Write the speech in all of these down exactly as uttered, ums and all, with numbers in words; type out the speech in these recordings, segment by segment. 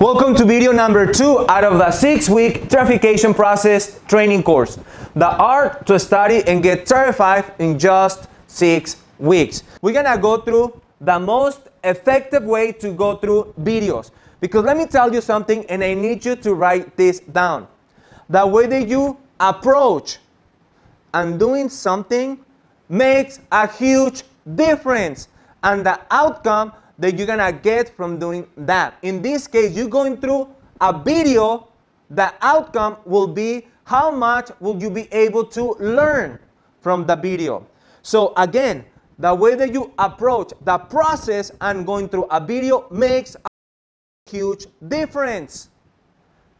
Welcome to video number two out of the six-week Terrification Process training course. The art to study and get terrified in just six weeks. We're gonna go through the most effective way to go through videos. Because let me tell you something, and I need you to write this down. The way that you approach and doing something makes a huge difference, and the outcome that you're gonna get from doing that. In this case, you're going through a video, the outcome will be how much will you be able to learn from the video. So again, the way that you approach the process and going through a video makes a huge difference.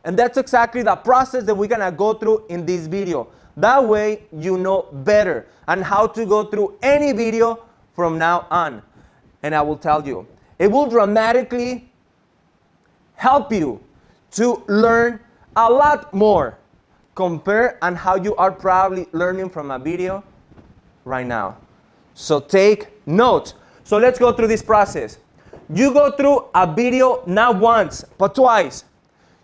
And that's exactly the process that we're gonna go through in this video. That way you know better and how to go through any video from now on. And I will tell you, it will dramatically help you to learn a lot more compared on how you are probably learning from a video right now. So take note. So let's go through this process. You go through a video not once, but twice.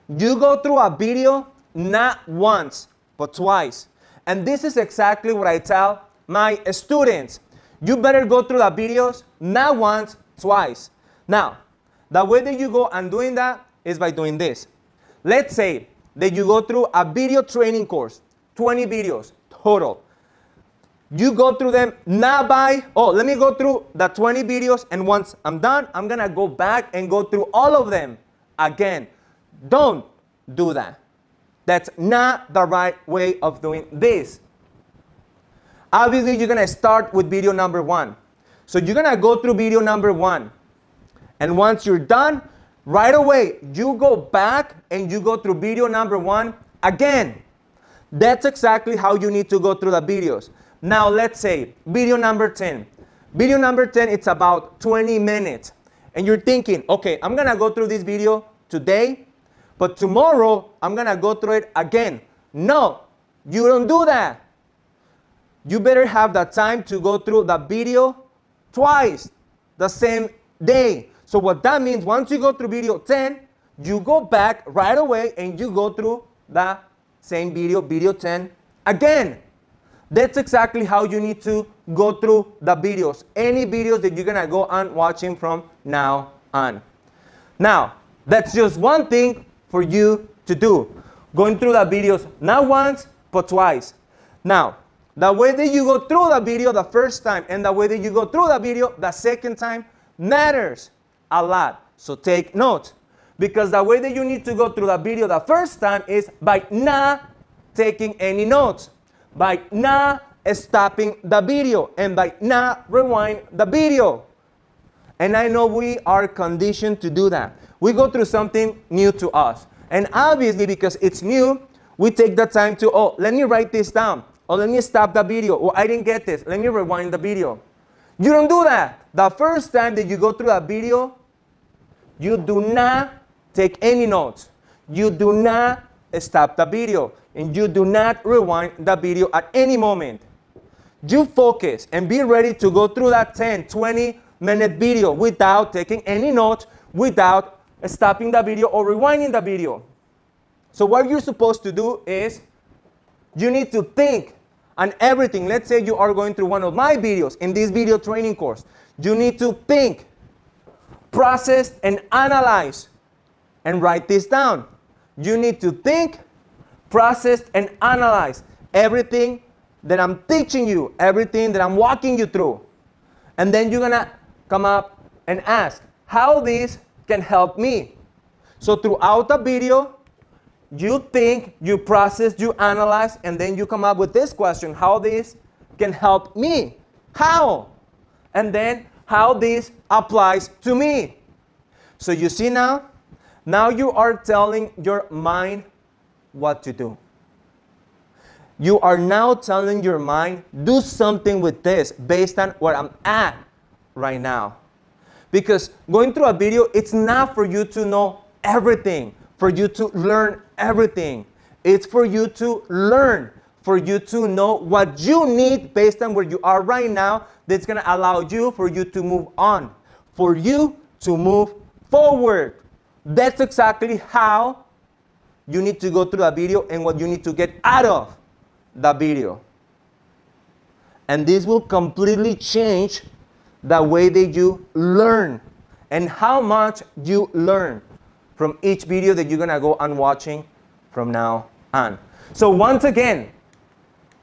You go through a video not once, but twice. And this is exactly what I tell my students. You better go through the videos not once, twice. Now, the way that you go and doing that is by doing this. Let's say that you go through a video training course, twenty videos total. You go through them not by, oh, let me go through the twenty videos, and once I'm done, I'm gonna go back and go through all of them again. Don't do that. That's not the right way of doing this. Obviously, you're gonna start with video number one. So you're gonna go through video number one. And once you're done, right away, you go back and you go through video number one again. That's exactly how you need to go through the videos. Now, let's say video number ten. Video number ten, it's about twenty minutes. And you're thinking, okay, I'm gonna go through this video today, but tomorrow, I'm gonna go through it again. No, you don't do that. You better have the time to go through the video twice the same day. So what that means, once you go through video ten, you go back right away and you go through the same video, video ten again. That's exactly how you need to go through the videos, any videos that you're gonna go on watching from now on. Now, that's just one thing for you to do, going through the videos not once, but twice. Now, the way that you go through the video the first time and the way that you go through the video the second time matters a lot. So take note, because the way that you need to go through the video the first time is by not taking any notes, by not stopping the video, and by not rewind the video. And I know we are conditioned to do that. We go through something new to us. And obviously, because it's new, we take the time to, oh, let me write this down. Oh, let me stop the video. Oh, I didn't get this. Let me rewind the video. You don't do that. The first time that you go through a video, you do not take any notes. You do not stop the video. And you do not rewind the video at any moment. You focus and be ready to go through that ten, twenty minute video without taking any notes, without stopping the video or rewinding the video. So what you're supposed to do is you need to think on everything. Let's say you are going through one of my videos in this video training course. You need to think, process, and analyze, and write this down. You need to think, process, and analyze everything that I'm teaching you, everything that I'm walking you through. And then you're gonna come up and ask how this can help me. So throughout the video, you think, you process, you analyze, and then you come up with this question, how this can help me? How? And then how this applies to me. So you see now, now you are telling your mind what to do. You are now telling your mind, do something with this based on where I'm at right now. Because going through a video, it's not for you to know everything, for you to learn everything. It's for you to learn, for you to know what you need based on where you are right now, that's gonna allow you, for you to move on, for you to move forward. That's exactly how you need to go through a video and what you need to get out of the video. And this will completely change the way that you learn and how much you learn from each video that you're gonna go on watching from now on. So once again,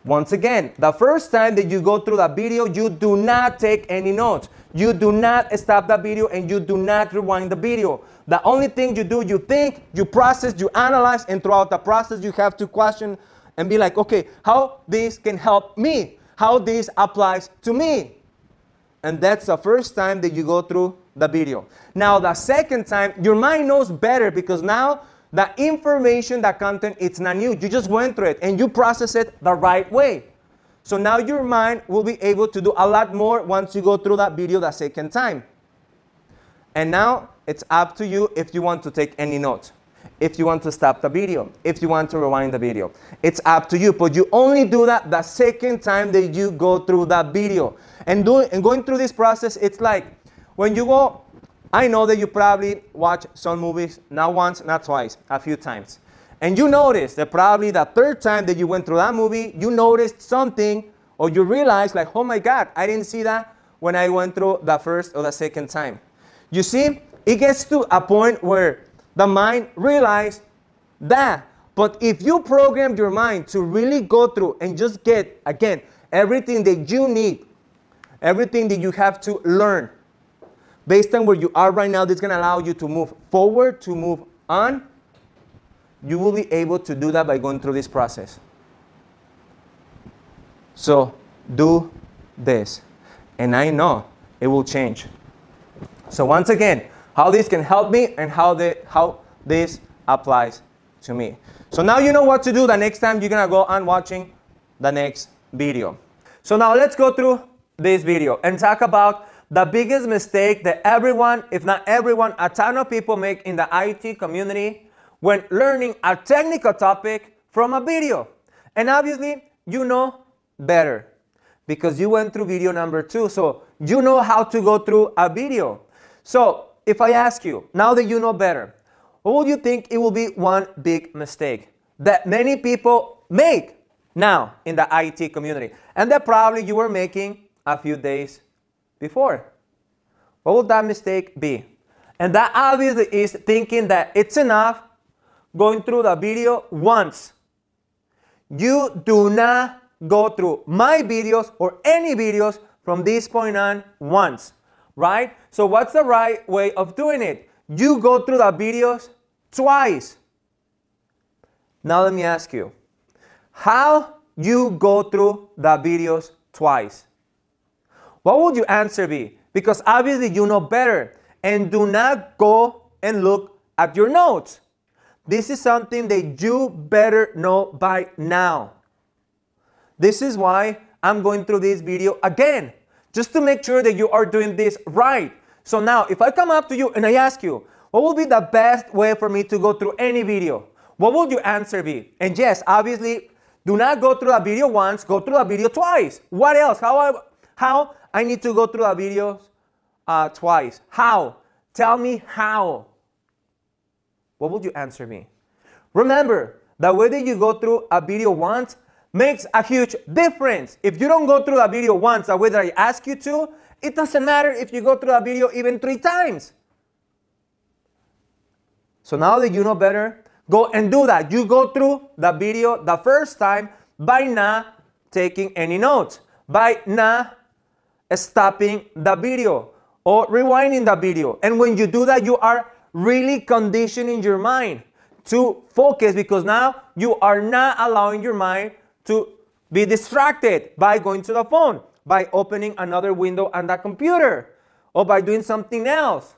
once again, the first time that you go through the video, you do not take any notes. You do not stop the video and you do not rewind the video. The only thing you do, you think, you process, you analyze, and throughout the process, you have to question and be like, okay, how this can help me? How this applies to me? And that's the first time that you go through the video. Now, the second time, your mind knows better because now the information, the content, it's not new. You just went through it and you process it the right way. So now your mind will be able to do a lot more once you go through that video the second time. And now it's up to you if you want to take any notes, if you want to stop the video, if you want to rewind the video. It's up to you, but you only do that the second time that you go through that video. And, doing, and going through this process, it's like when you go, I know that you probably watch some movies, not once, not twice, a few times. And you notice that probably the third time that you went through that movie, you noticed something or you realized like, oh my God, I didn't see that when I went through the first or the second time. You see, it gets to a point where the mind realized that. But if you programmed your mind to really go through and just get, again, everything that you need, everything that you have to learn, based on where you are right now, that's going to allow you to move forward, to move on. You will be able to do that by going through this process. So do this. And I know it will change. So once again, how this can help me and how, the, how this applies to me. So now you know what to do the next time you're going to go on watching the next video. So now let's go through this video and talk about the biggest mistake that everyone, if not everyone, a ton of people make in the I T community when learning a technical topic from a video. And obviously, you know better because you went through video number two, so you know how to go through a video. So if I ask you, now that you know better, what do you think it will be one big mistake that many people make now in the I T community? And that probably you were making a few days ago. Before. What would that mistake be? And that obviously is thinking that it's enough going through the video once. You do not go through my videos or any videos from this point on once, right? So what's the right way of doing it? You go through the videos twice. Now let me ask you, how you go through the videos twice? What would your answer be? Because obviously you know better. And do not go and look at your notes. This is something that you better know by now. This is why I'm going through this video again, just to make sure that you are doing this right. So now, if I come up to you and I ask you, what would be the best way for me to go through any video? What would your answer be? And yes, obviously, do not go through a video once, go through a video twice. What else? How I, how? I need to go through a video uh, twice. How? Tell me how. What would you answer me? Remember, the way that you go through a video once makes a huge difference. If you don't go through a video once the way that I ask you to, it doesn't matter if you go through a video even three times. So now that you know better, go and do that. You go through the video the first time by not taking any notes, by not stopping the video or rewinding the video. And when you do that, you are really conditioning your mind to focus because now you are not allowing your mind to be distracted by going to the phone, by opening another window on the computer, or by doing something else.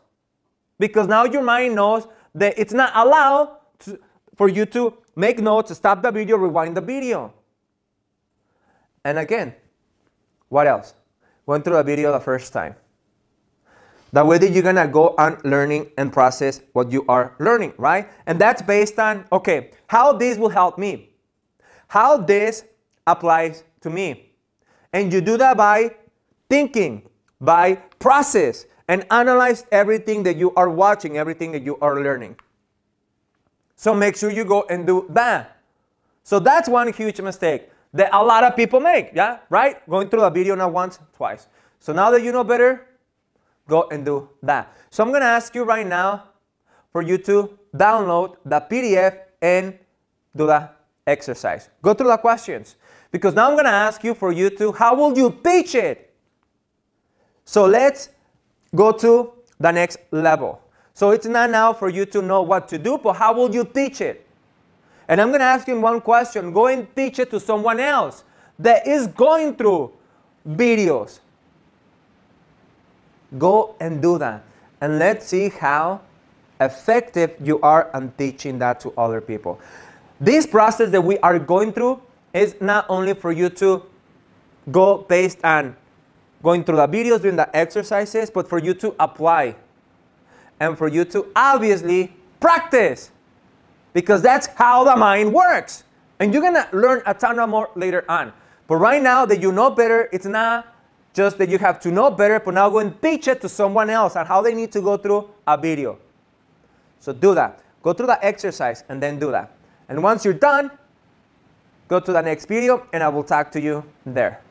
Because now your mind knows that it's not allowed to, for you to make notes, stop the video, rewind the video. And again, what else? Went through a video the first time. The way that you're gonna go on learning and process what you are learning, right? And that's based on, okay, how this will help me, how this applies to me. And you do that by thinking, by process, and analyze everything that you are watching, everything that you are learning. So make sure you go and do that. So that's one huge mistake that a lot of people make, yeah, right? Going through a video not once, twice. So now that you know better, go and do that. So I'm going to ask you right now for you to download the P D F and do the exercise. Go through the questions, because now I'm going to ask you for you to, how will you pitch it? So let's go to the next level. So it's not now for you to know what to do, but how will you pitch it? And I'm going to ask you one question. Go and pitch it to someone else that is going through videos. Go and do that. And let's see how effective you are in teaching that to other people. This process that we are going through is not only for you to go based on going through the videos, doing the exercises, but for you to apply and for you to obviously practice, because that's how the mind works. And you're going to learn a ton more later on. But right now that you know better, it's not just that you have to know better, but now go and pitch it to someone else on how they need to go through a video. So do that. Go through the exercise and then do that. And once you're done, go to the next video and I will talk to you there.